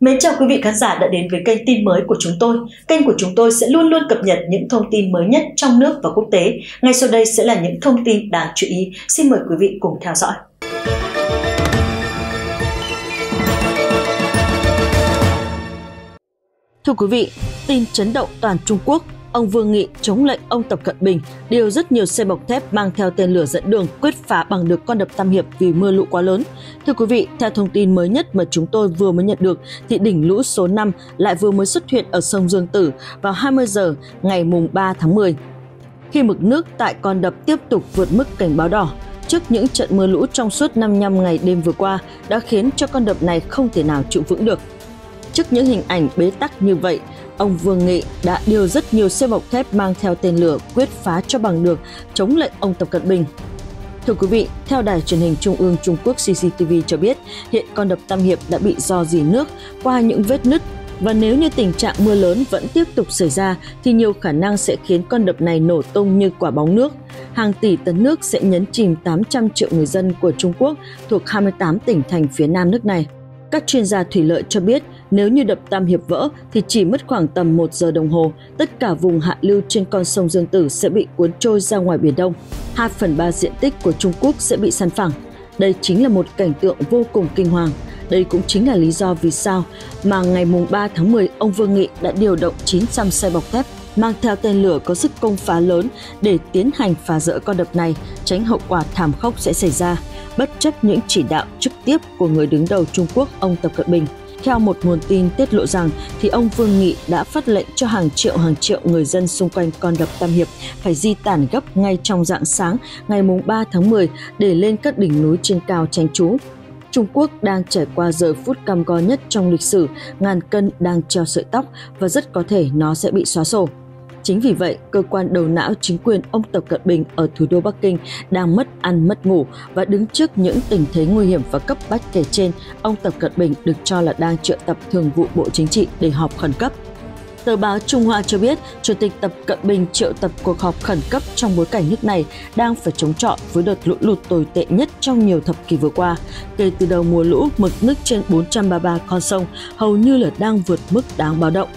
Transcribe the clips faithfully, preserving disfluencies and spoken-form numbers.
Mến chào quý vị khán giả đã đến với kênh tin mới của chúng tôi. Kênh của chúng tôi sẽ luôn luôn cập nhật những thông tin mới nhất trong nước và quốc tế. Ngay sau đây sẽ là những thông tin đáng chú ý. Xin mời quý vị cùng theo dõi. Thưa quý vị, tin chấn động toàn Trung Quốc. Ông Vương Nghị chống lệnh ông Tập Cận Bình điều rất nhiều xe bọc thép mang theo tên lửa dẫn đường quyết phá bằng được con đập Tam Hiệp vì mưa lũ quá lớn. Thưa quý vị, theo thông tin mới nhất mà chúng tôi vừa mới nhận được thì đỉnh lũ số năm lại vừa mới xuất hiện ở sông Dương Tử vào hai mươi giờ ngày mùng ba tháng mười. Khi mực nước tại con đập tiếp tục vượt mức cảnh báo đỏ, trước những trận mưa lũ trong suốt năm mươi lăm ngày đêm vừa qua đã khiến cho con đập này không thể nào trụ vững được. Trước những hình ảnh bế tắc như vậy, ông Vương Nghị đã điều rất nhiều xe bọc thép mang theo tên lửa quyết phá cho bằng được chống lệnh ông Tập Cận Bình. Thưa quý vị, theo Đài truyền hình Trung ương Trung Quốc C C T V cho biết, hiện con đập Tam Hiệp đã bị rò rỉ nước qua những vết nứt và nếu như tình trạng mưa lớn vẫn tiếp tục xảy ra thì nhiều khả năng sẽ khiến con đập này nổ tung như quả bóng nước. Hàng tỷ tấn nước sẽ nhấn chìm tám trăm triệu người dân của Trung Quốc thuộc hai mươi tám tỉnh thành phía nam nước này. Các chuyên gia thủy lợi cho biết, nếu như đập Tam Hiệp vỡ thì chỉ mất khoảng tầm một giờ đồng hồ, tất cả vùng hạ lưu trên con sông Dương Tử sẽ bị cuốn trôi ra ngoài Biển Đông. hai phần ba diện tích của Trung Quốc sẽ bị san phẳng. Đây chính là một cảnh tượng vô cùng kinh hoàng. Đây cũng chính là lý do vì sao mà ngày mùng ba tháng mười, ông Vương Nghị đã điều động chín trăm xe bọc thép mang theo tên lửa có sức công phá lớn để tiến hành phá rỡ con đập này, tránh hậu quả thảm khốc sẽ xảy ra, bất chấp những chỉ đạo trực tiếp của người đứng đầu Trung Quốc, ông Tập Cận Bình. Theo một nguồn tin tiết lộ rằng, thì ông Vương Nghị đã phát lệnh cho hàng triệu hàng triệu người dân xung quanh con đập Tam Hiệp phải di tản gấp ngay trong rạng sáng ngày mùng ba tháng mười để lên các đỉnh núi trên cao tránh trú. Trung Quốc đang trải qua giờ phút cam go nhất trong lịch sử, ngàn cân đang treo sợi tóc và rất có thể nó sẽ bị xóa sổ. Chính vì vậy, cơ quan đầu não chính quyền ông Tập Cận Bình ở thủ đô Bắc Kinh đang mất ăn mất ngủ và đứng trước những tình thế nguy hiểm và cấp bách kể trên, ông Tập Cận Bình được cho là đang triệu tập Thường vụ Bộ Chính trị để họp khẩn cấp. Tờ báo Trung Hoa cho biết, Chủ tịch Tập Cận Bình triệu tập cuộc họp khẩn cấp trong bối cảnh nước này đang phải chống chọi với đợt lũ lụt tồi tệ nhất trong nhiều thập kỷ vừa qua. Kể từ đầu mùa lũ, mực nước trên bốn trăm ba mươi ba con sông hầu như là đang vượt mức đáng báo động.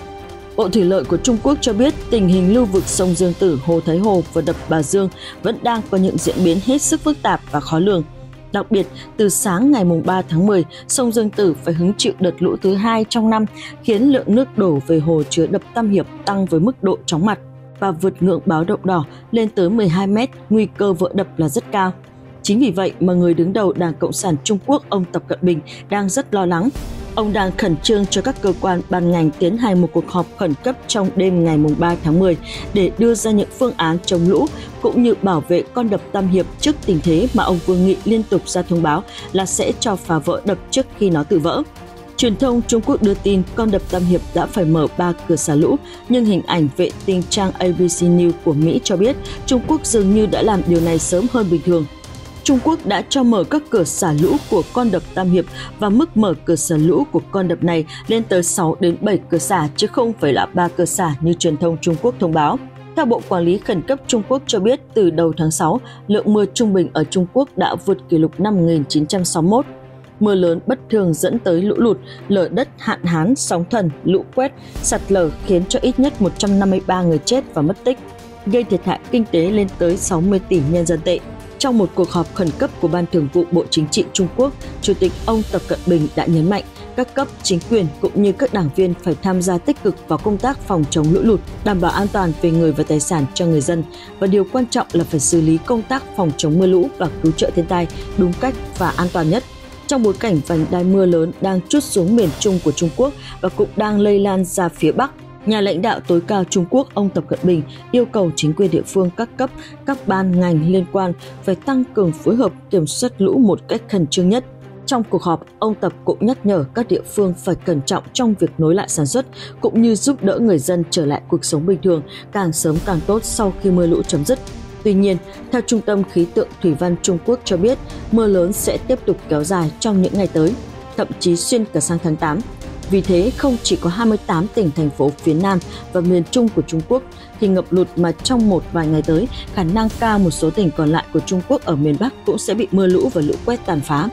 Bộ Thủy lợi của Trung Quốc cho biết tình hình lưu vực sông Dương Tử, Hồ Thái Hồ và đập Bà Dương vẫn đang có những diễn biến hết sức phức tạp và khó lường. Đặc biệt, từ sáng ngày mùng ba tháng mười, sông Dương Tử phải hứng chịu đợt lũ thứ hai trong năm, khiến lượng nước đổ về hồ chứa đập Tam Hiệp tăng với mức độ chóng mặt và vượt ngưỡng báo động đỏ lên tới mười hai mét, nguy cơ vỡ đập là rất cao. Chính vì vậy mà người đứng đầu Đảng Cộng sản Trung Quốc, ông Tập Cận Bình đang rất lo lắng. Ông đang khẩn trương cho các cơ quan ban ngành tiến hành một cuộc họp khẩn cấp trong đêm ngày mùng ba tháng mười để đưa ra những phương án chống lũ cũng như bảo vệ con đập Tam Hiệp trước tình thế mà ông Vương Nghị liên tục ra thông báo là sẽ cho phá vỡ đập trước khi nó tự vỡ. Truyền thông Trung Quốc đưa tin con đập Tam Hiệp đã phải mở ba cửa xả lũ, nhưng hình ảnh vệ tinh trang A B C News của Mỹ cho biết Trung Quốc dường như đã làm điều này sớm hơn bình thường. Trung Quốc đã cho mở các cửa xả lũ của con đập Tam Hiệp và mức mở cửa xả lũ của con đập này lên tới sáu đến bảy cửa xả chứ không phải là ba cửa xả như truyền thông Trung Quốc thông báo. Theo Bộ Quản lý Khẩn cấp Trung Quốc cho biết, từ đầu tháng sáu, lượng mưa trung bình ở Trung Quốc đã vượt kỷ lục năm một nghìn chín trăm sáu mươi mốt. Mưa lớn bất thường dẫn tới lũ lụt, lở đất, hạn hán, sóng thần, lũ quét, sạt lở khiến cho ít nhất một trăm năm mươi ba người chết và mất tích, gây thiệt hại kinh tế lên tới sáu mươi tỷ nhân dân tệ. Trong một cuộc họp khẩn cấp của Ban Thường vụ Bộ Chính trị Trung Quốc, Chủ tịch ông Tập Cận Bình đã nhấn mạnh các cấp, chính quyền cũng như các đảng viên phải tham gia tích cực vào công tác phòng chống lũ lụt, đảm bảo an toàn về người và tài sản cho người dân. Và điều quan trọng là phải xử lý công tác phòng chống mưa lũ và cứu trợ thiên tai đúng cách và an toàn nhất. Trong bối cảnh vành đai mưa lớn đang trút xuống miền Trung của Trung Quốc và cũng đang lây lan ra phía Bắc, nhà lãnh đạo tối cao Trung Quốc, ông Tập Cận Bình yêu cầu chính quyền địa phương các cấp, các ban ngành liên quan phải tăng cường phối hợp kiểm soát lũ một cách khẩn trương nhất. Trong cuộc họp, ông Tập cũng nhắc nhở các địa phương phải cẩn trọng trong việc nối lại sản xuất, cũng như giúp đỡ người dân trở lại cuộc sống bình thường càng sớm càng tốt sau khi mưa lũ chấm dứt. Tuy nhiên, theo Trung tâm Khí tượng Thủy văn Trung Quốc cho biết, mưa lớn sẽ tiếp tục kéo dài trong những ngày tới, thậm chí xuyên cả sang tháng tám. Vì thế, không chỉ có hai mươi tám tỉnh, thành phố phía Nam và miền Trung của Trung Quốc thì ngập lụt mà trong một vài ngày tới, khả năng cao một số tỉnh còn lại của Trung Quốc ở miền Bắc cũng sẽ bị mưa lũ và lũ quét tàn phá.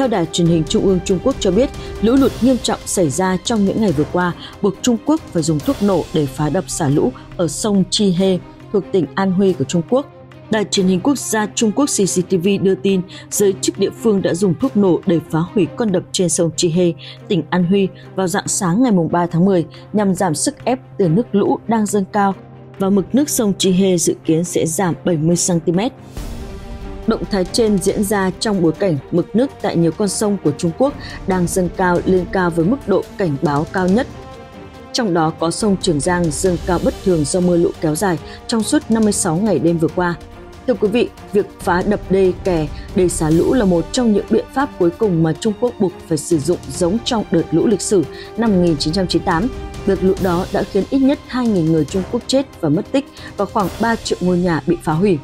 theo Đài truyền hình Trung ương Trung Quốc cho biết, lũ lụt nghiêm trọng xảy ra trong những ngày vừa qua, buộc Trung Quốc phải dùng thuốc nổ để phá đập xả lũ ở sông Chi Hê thuộc tỉnh An Huy của Trung Quốc. Đài truyền hình quốc gia Trung Quốc C C T V đưa tin giới chức địa phương đã dùng thuốc nổ để phá hủy con đập trên sông Chi Hê, tỉnh An Huy vào rạng sáng ngày ba tháng mười nhằm giảm sức ép từ nước lũ đang dâng cao và mực nước sông Chi Hê dự kiến sẽ giảm bảy mươi xăng-ti-mét. Động thái trên diễn ra trong bối cảnh mực nước tại nhiều con sông của Trung Quốc đang dâng cao lên cao với mức độ cảnh báo cao nhất. Trong đó có sông Trường Giang dâng cao bất thường do mưa lũ kéo dài trong suốt năm mươi sáu ngày đêm vừa qua. Thưa quý vị, việc phá đập đê kè để xả lũ là một trong những biện pháp cuối cùng mà Trung Quốc buộc phải sử dụng giống trong đợt lũ lịch sử năm một nghìn chín trăm chín mươi tám. Đợt lũ đó đã khiến ít nhất hai nghìn người Trung Quốc chết và mất tích và khoảng ba triệu ngôi nhà bị phá hủy.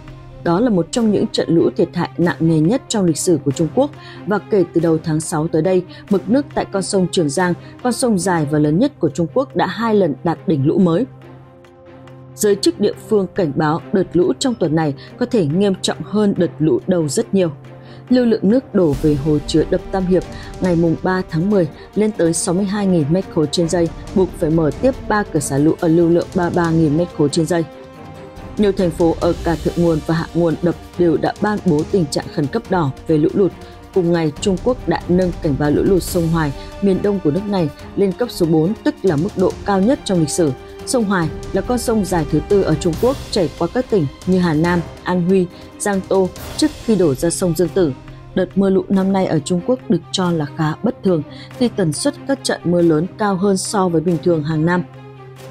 Đó là một trong những trận lũ thiệt hại nặng nề nhất trong lịch sử của Trung Quốc và kể từ đầu tháng sáu tới đây, mực nước tại con sông Trường Giang, con sông dài và lớn nhất của Trung Quốc đã hai lần đạt đỉnh lũ mới. Giới chức địa phương cảnh báo đợt lũ trong tuần này có thể nghiêm trọng hơn đợt lũ đầu rất nhiều. Lưu lượng nước đổ về hồ chứa đập Tam Hiệp ngày ba tháng mười lên tới sáu mươi hai nghìn m khối trên giây, buộc phải mở tiếp ba cửa xả lũ ở lưu lượng ba mươi ba nghìn m khối trên giây. Nhiều thành phố ở cả thượng nguồn và hạ nguồn đập đều đã ban bố tình trạng khẩn cấp đỏ về lũ lụt. Cùng ngày, Trung Quốc đã nâng cảnh báo lũ lụt sông Hoài, miền đông của nước này lên cấp số bốn, tức là mức độ cao nhất trong lịch sử. Sông Hoài là con sông dài thứ tư ở Trung Quốc, chảy qua các tỉnh như Hà Nam, An Huy, Giang Tô trước khi đổ ra sông Dương Tử. Đợt mưa lũ năm nay ở Trung Quốc được cho là khá bất thường khi tần suất các trận mưa lớn cao hơn so với bình thường hàng năm.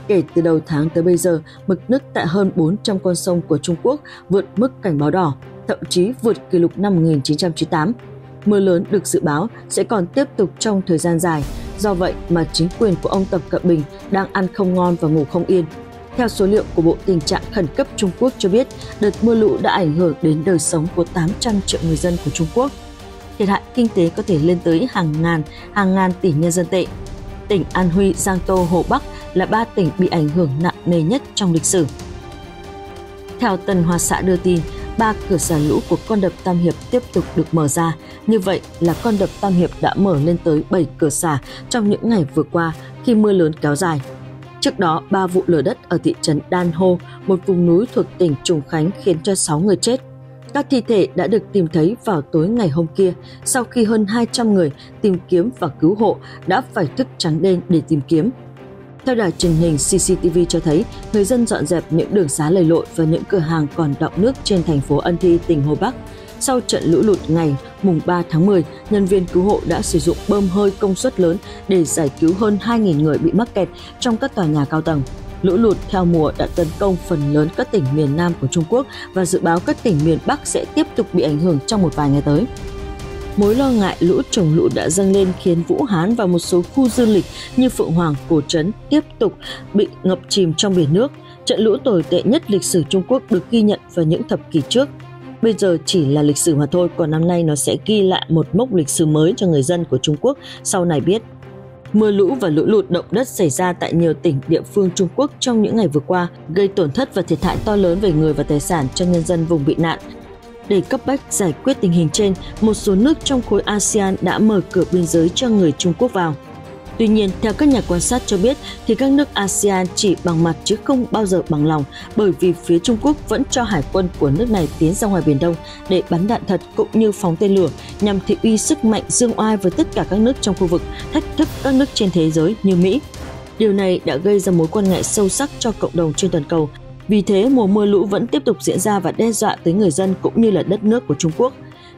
Kể từ đầu tháng tới bây giờ, mực nước tại hơn bốn trăm con sông của Trung Quốc vượt mức cảnh báo đỏ, thậm chí vượt kỷ lục năm một nghìn chín trăm chín mươi tám. Mưa lớn được dự báo sẽ còn tiếp tục trong thời gian dài. Do vậy mà chính quyền của ông Tập Cận Bình đang ăn không ngon và ngủ không yên. Theo số liệu của Bộ Tình trạng Khẩn cấp Trung Quốc cho biết, đợt mưa lũ đã ảnh hưởng đến đời sống của tám trăm triệu người dân của Trung Quốc. Thiệt hại kinh tế có thể lên tới hàng ngàn, hàng ngàn tỷ nhân dân tệ. Tỉnh An Huy, Giang Tô, Hồ Bắc là ba tỉnh bị ảnh hưởng nặng nề nhất trong lịch sử. Theo Tân Hoa Xã đưa tin, ba cửa xả lũ của con đập Tam Hiệp tiếp tục được mở ra. Như vậy là con đập Tam Hiệp đã mở lên tới bảy cửa xả trong những ngày vừa qua khi mưa lớn kéo dài. Trước đó, ba vụ lở đất ở thị trấn Đan Hồ, một vùng núi thuộc tỉnh Trùng Khánh khiến cho sáu người chết. Các thi thể đã được tìm thấy vào tối ngày hôm kia, sau khi hơn hai trăm người tìm kiếm và cứu hộ đã phải thức trắng đêm để tìm kiếm. Theo đài truyền hình C C T V cho thấy, người dân dọn dẹp những đường xá lầy lội và những cửa hàng còn đọng nước trên thành phố Ân Thi, tỉnh Hồ Bắc. Sau trận lũ lụt ngày ba tháng mười, nhân viên cứu hộ đã sử dụng bơm hơi công suất lớn để giải cứu hơn hai nghìn người bị mắc kẹt trong các tòa nhà cao tầng. Lũ lụt theo mùa đã tấn công phần lớn các tỉnh miền Nam của Trung Quốc và dự báo các tỉnh miền Bắc sẽ tiếp tục bị ảnh hưởng trong một vài ngày tới. Mối lo ngại lũ trồng lũ đã dâng lên khiến Vũ Hán và một số khu du lịch như Phượng Hoàng, Cổ Trấn tiếp tục bị ngập chìm trong biển nước. Trận lũ tồi tệ nhất lịch sử Trung Quốc được ghi nhận vào những thập kỷ trước. Bây giờ chỉ là lịch sử mà thôi, còn năm nay nó sẽ ghi lại một mốc lịch sử mới cho người dân của Trung Quốc sau này biết. Mưa lũ và lũ lụt động đất xảy ra tại nhiều tỉnh, địa phương Trung Quốc trong những ngày vừa qua gây tổn thất và thiệt hại to lớn về người và tài sản cho nhân dân vùng bị nạn. Để cấp bách giải quyết tình hình trên, một số nước trong khối ASEAN đã mở cửa biên giới cho người Trung Quốc vào. Tuy nhiên, theo các nhà quan sát cho biết thì các nước ASEAN chỉ bằng mặt chứ không bao giờ bằng lòng, bởi vì phía Trung Quốc vẫn cho hải quân của nước này tiến ra ngoài Biển Đông để bắn đạn thật cũng như phóng tên lửa nhằm thị uy sức mạnh dương oai với tất cả các nước trong khu vực, thách thức các nước trên thế giới như Mỹ. Điều này đã gây ra mối quan ngại sâu sắc cho cộng đồng trên toàn cầu. Vì thế, mùa mưa lũ vẫn tiếp tục diễn ra và đe dọa tới người dân cũng như là đất nước của Trung Quốc.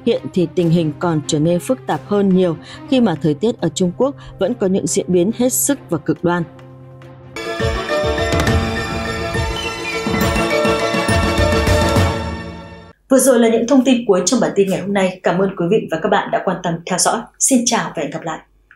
Hiện thì tình hình còn trở nên phức tạp hơn nhiều khi mà thời tiết ở Trung Quốc vẫn có những diễn biến hết sức và cực đoan. Vừa rồi là những thông tin cuối trong bản tin ngày hôm nay. Cảm ơn quý vị và các bạn đã quan tâm theo dõi. Xin chào và hẹn gặp lại!